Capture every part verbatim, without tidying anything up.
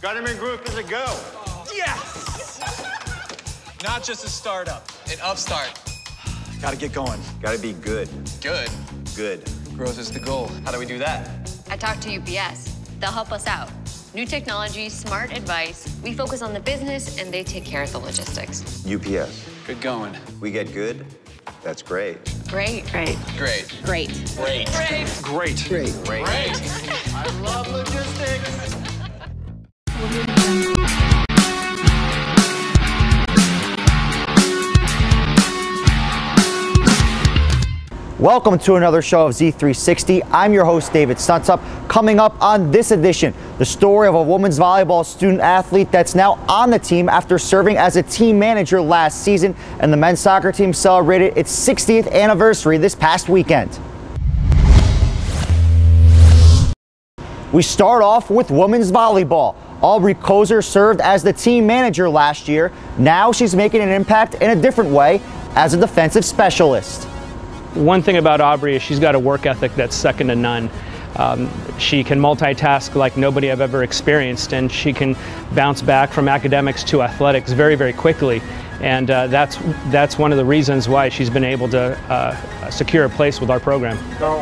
Got him in group as a go. Yes! Not just a startup, an upstart. Gotta get going. Gotta be good. Good? Good. Growth is the goal. How do we do that? I talked to U P S. They'll help us out. New technology, smart advice. We focus on the business, and they take care of the logistics. U P S. Good going. We get good. That's great. Great. Great. Great. Great. Great. Great. Great. Great. Great. I love logistics. Welcome to another show of Z three sixty. I'm your host, David Suntup. Coming up on this edition, the story of a women's volleyball student athlete that's now on the team after serving as a team manager last season, and the men's soccer team celebrated its sixtieth anniversary this past weekend. We start off with women's volleyball. Aubrey Kozer served as the team manager last year. Now she's making an impact in a different way as a defensive specialist. One thing about Aubrey is she's got a work ethic that's second to none. Um, she can multitask like nobody I've ever experienced, and she can bounce back from academics to athletics very, very quickly. And uh, that's, that's one of the reasons why she's been able to uh, secure a place with our program. So,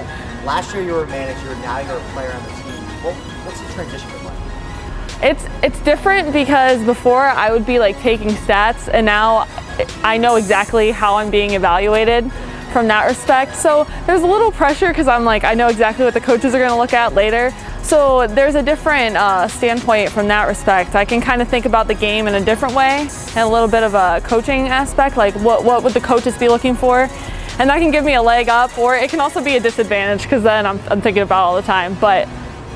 last year you were a manager, now you're a player on the team. Well, what's the transition been like? It's, it's different because before I would be like taking stats, and now I know exactly how I'm being evaluated from that respect. So there's a little pressure because I'm like, I know exactly what the coaches are going to look at later. So there's a different uh, standpoint from that respect. I can kind of think about the game in a different way, and a little bit of a coaching aspect, like what, what would the coaches be looking for? And that can give me a leg up, or it can also be a disadvantage because then I'm, I'm thinking about it all the time. But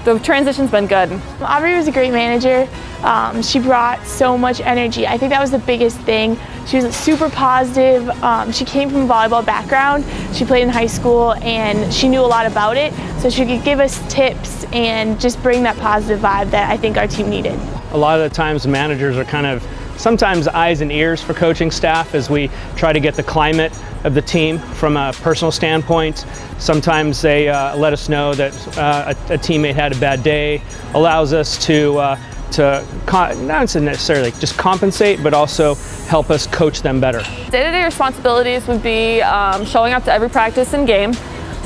the transition's been good. Aubrey was a great manager. Um, she brought so much energy. I think that was the biggest thing. She was super positive. Um, she came from a volleyball background. She played in high school, and she knew a lot about it. So she could give us tips and just bring that positive vibe that I think our team needed. A lot of the times managers are kind of sometimes eyes and ears for coaching staff as we try to get the climate of the team from a personal standpoint. Sometimes they uh, let us know that uh, a, a teammate had a bad day, allows us to uh, to con not necessarily just compensate, but also help us coach them better. Day-to-day responsibilities would be um, showing up to every practice and game.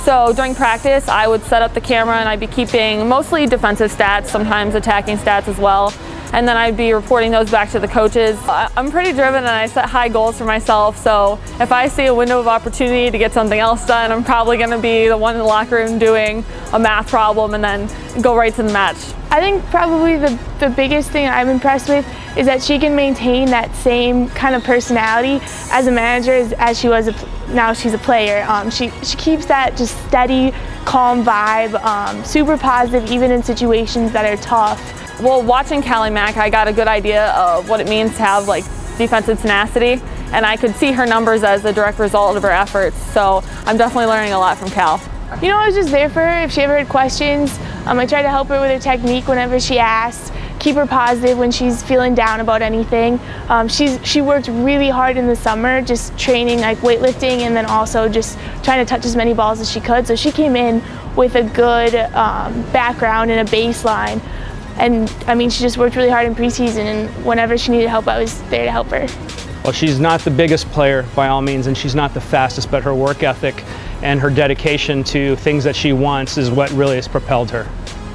So during practice, I would set up the camera, and I'd be keeping mostly defensive stats, sometimes attacking stats as well. And then I'd be reporting those back to the coaches. I'm pretty driven, and I set high goals for myself, so if I see a window of opportunity to get something else done, I'm probably gonna be the one in the locker room doing a math problem and then go right to the match. I think probably the, the biggest thing I'm impressed with is that she can maintain that same kind of personality as a manager as, as she was, a, now she's a player. Um, she, she keeps that just steady, calm vibe, um, super positive even in situations that are tough. Well, watching Callie Mack, I got a good idea of what it means to have like defensive tenacity, and I could see her numbers as a direct result of her efforts. So I'm definitely learning a lot from Cal. You know, I was just there for her if she ever had questions. Um, I tried to help her with her technique whenever she asked, keep her positive when she's feeling down about anything. Um, she's, she worked really hard in the summer just training like weightlifting, and then also just trying to touch as many balls as she could. So she came in with a good um, background and a baseline. And I mean, she just worked really hard in preseason, and whenever she needed help, I was there to help her. Well, she's not the biggest player by all means, and she's not the fastest, but her work ethic and her dedication to things that she wants is what really has propelled her.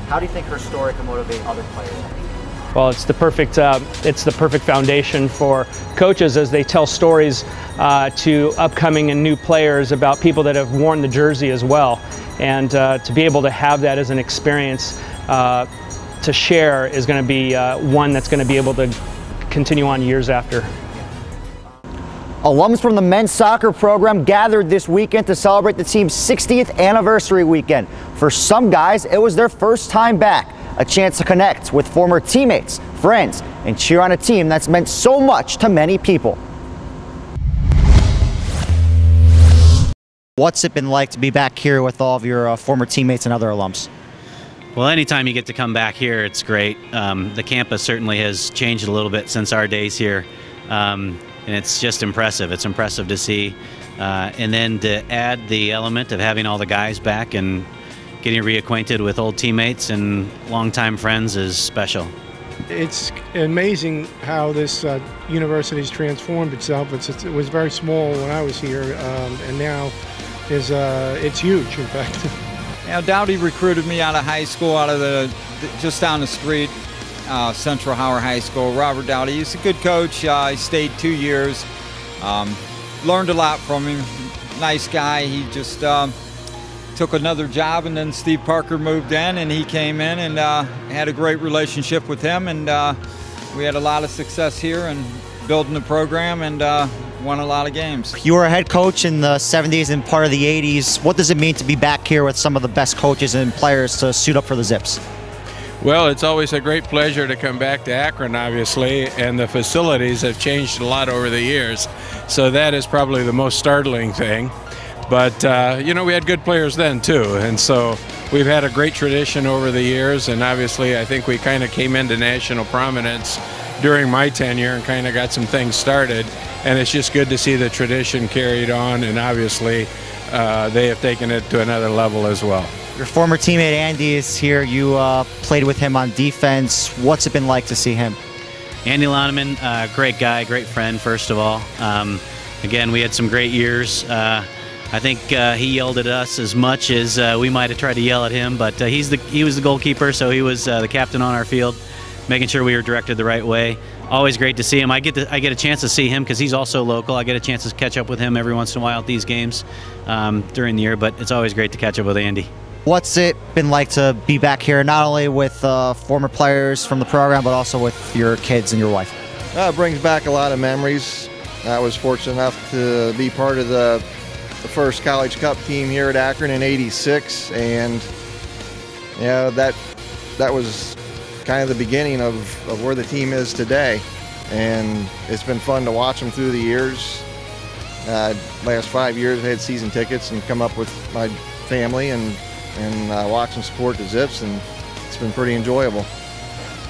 How do you think her story can motivate other players? Well, it's the perfect, uh, it's the perfect foundation for coaches as they tell stories uh, to upcoming and new players about people that have worn the jersey as well. And uh, to be able to have that as an experience uh, to share is going to be uh, one that's going to be able to continue on years after. Alums from the men's soccer program gathered this weekend to celebrate the team's sixtieth anniversary weekend. For some guys, it was their first time back, a chance to connect with former teammates, friends, and cheer on a team that's meant so much to many people. What's it been like to be back here with all of your uh, former teammates and other alums? Well, anytime you get to come back here, it's great. Um, the campus certainly has changed a little bit since our days here. Um, And it's just impressive. It's impressive to see. Uh, and then to add the element of having all the guys back and getting reacquainted with old teammates and longtime friends is special. It's amazing how this uh, university has transformed itself. It's, it was very small when I was here, um, and now is uh, it's huge, in fact. Now, Doughty recruited me out of high school, out of the just down the street, uh, Central Howard High School. Robert Doughty, he's a good coach. I uh, stayed two years, um, learned a lot from him. Nice guy. He just um, took another job, and then Steve Parker moved in, and he came in and uh, had a great relationship with him, and uh, we had a lot of success here and building the program, and uh, won a lot of games. You were a head coach in the seventies and part of the eighties. What does it mean to be back here with some of the best coaches and players to suit up for the Zips? Well, it's always a great pleasure to come back to Akron, obviously, and the facilities have changed a lot over the years, so that is probably the most startling thing. But, uh, you know, we had good players then, too, and so we've had a great tradition over the years, and obviously I think we kind of came into national prominence during my tenure and kind of got some things started, and it's just good to see the tradition carried on, and obviously uh, they have taken it to another level as well. Your former teammate Andy is here. You uh, played with him on defense. What's it been like to see him? Andy Lahneman, uh, great guy, great friend, first of all. Um, again, we had some great years. Uh, I think uh, he yelled at us as much as uh, we might have tried to yell at him, but uh, he's the, he was the goalkeeper, so he was uh, the captain on our field, making sure we were directed the right way. Always great to see him. I get to, I get a chance to see him because he's also local. I get a chance to catch up with him every once in a while at these games um, during the year, but it's always great to catch up with Andy. What's it been like to be back here, not only with uh, former players from the program, but also with your kids and your wife? Uh, it brings back a lot of memories. I was fortunate enough to be part of the the first College Cup team here at Akron in eighty-six, and you know, that that was kind of the beginning of, of where the team is today, and it's been fun to watch them through the years. Uh, last five years I had season tickets and come up with my family and, and uh, watch and support the Zips, and it's been pretty enjoyable.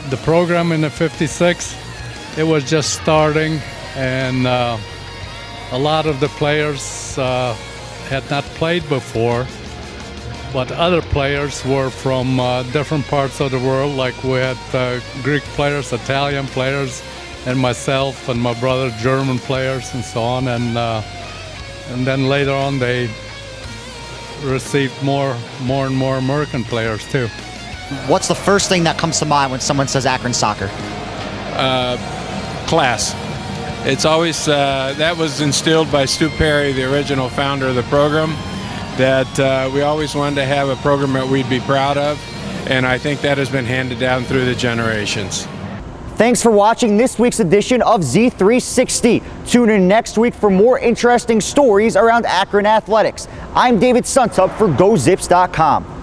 The program in the fifty-six, it was just starting, and uh, a lot of the players uh, had not played before, but other players were from uh, different parts of the world. Like we had uh, Greek players, Italian players, and myself and my brother, German players, and so on. And uh, and then later on, they received more, more and more American players too. What's the first thing that comes to mind when someone says Akron soccer? Uh, class. It's always, uh, that was instilled by Stu Perry, the original founder of the program, that uh, we always wanted to have a program that we'd be proud of, and I think that has been handed down through the generations. Thanks for watching this week's edition of Z three sixty. Tune in next week for more interesting stories around Akron athletics. I'm David Suntup for Go Zips dot com.